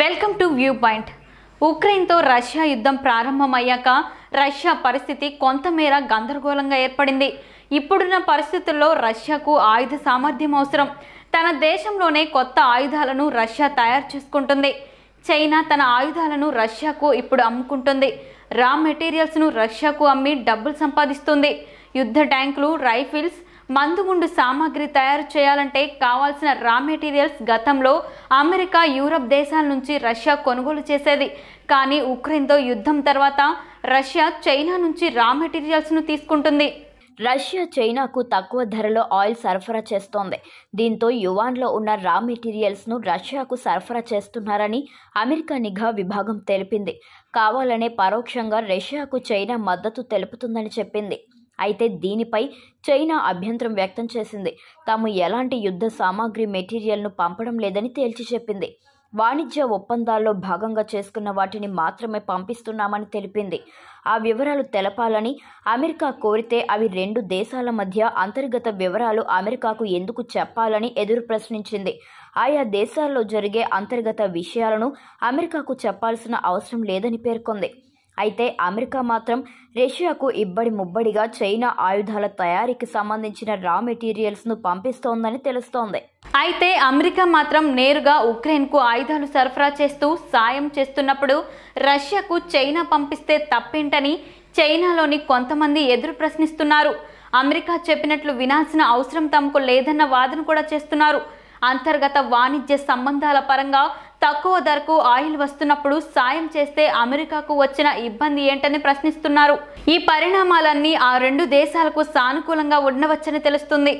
Welcome to view point. Ukraine తో Russia యుద్ధం ప్రారంభమయ్యాక రష్యా పరిస్థితి కొంతమేర గందరగోళంగా ఏర్పడింది. ఇప్పుడున్న పరిస్థితుల్లో రష్యాకు ఆయుధ సామర్థ్యం అవసరం. తన దేశంలోనే కొత్త ఆయుధాలను రష్యా తయారు చేసుకుంటుంది. చైనా తన ఆయుధాలను రష్యాకు ఇప్పుడు అమ్ముకుంటుంది. రా మెటీరియల్స్ను రష్యాకు అమ్మి డబ్బులు సంపాదిస్తుంది. యుద్ధ ట్యాంకులు, రైఫిల్స్, మందుగుండు సామాగ్రి తయారు చేయాలంటే కావాల్సిన రా మెటీరియల్స్ గతంలో అమెరికా, యూరప్ దేశాల నుంచి రష్యా కొనుగోలు చేసేది. కానీ ఉక్రెయిన్తో యుద్ధం తర్వాత రష్యా చైనా నుంచి రా మెటీరియల్స్ను తీసుకుంటుంది. రష్యా చైనాకు తక్కువ ధరలో ఆయిల్ సరఫరా చేస్తోంది. దీంతో యువాన్లో ఉన్న రా మెటీరియల్స్ను రష్యాకు సరఫరా చేస్తున్నారని అమెరికా నిఘా విభాగం తెలిపింది. కావాలనే పరోక్షంగా రష్యాకు చైనా మద్దతు తెలుపుతుందని చెప్పింది. అయితే దీనిపై చైనా అభ్యంతరం వ్యక్తం చేసింది. తాము ఎలాంటి యుద్ధ సామాగ్రి మెటీరియల్ను పంపడం లేదని తేల్చి చెప్పింది. వాణిజ్య ఒప్పందాల్లో భాగంగా చేసుకున్న వాటిని మాత్రమే పంపిస్తున్నామని తెలిపింది. ఆ వివరాలు తెలపాలని అమెరికా కోరితే అవి రెండు దేశాల మధ్య అంతర్గత వివరాలు అమెరికాకు ఎందుకు చెప్పాలని ఎదురు ప్రశ్నించింది. ఆయా దేశాల్లో జరిగే అంతర్గత విషయాలను అమెరికాకు చెప్పాల్సిన అవసరం లేదని పేర్కొంది. అయితే అమెరికా మాత్రం రష్యాకు ఇబ్బడి ముబ్బడిగా చైనా ఆయుధాల తయారీకి సంబంధించిన రా మెటీరియల్స్ను పంపిస్తోందని తెలుస్తోంది. అయితే అమెరికా మాత్రం నేరుగా ఉక్రెయిన్కు ఆయుధాలు సరఫరా చేస్తూ సాయం చేస్తున్నప్పుడు రష్యాకు చైనా పంపిస్తే తప్పేంటని చైనాలోని కొంతమంది ఎదురు ప్రశ్నిస్తున్నారు. అమెరికా చెప్పినట్లు వినాల్సిన అవసరం తమకు లేదన్న వాదన కూడా చేస్తున్నారు. అంతర్గత వాణిజ్య సంబంధాల పరంగా తక్కువ ధరకు ఆయిల్ వస్తున్నప్పుడు సాయం చేస్తే అమెరికాకు వచ్చిన ఇబ్బంది ఏంటని ప్రశ్నిస్తున్నారు. ఈ పరిణామాలన్నీ ఆ రెండు దేశాలకు సానుకూలంగా ఉండవచ్చని తెలుస్తుంది.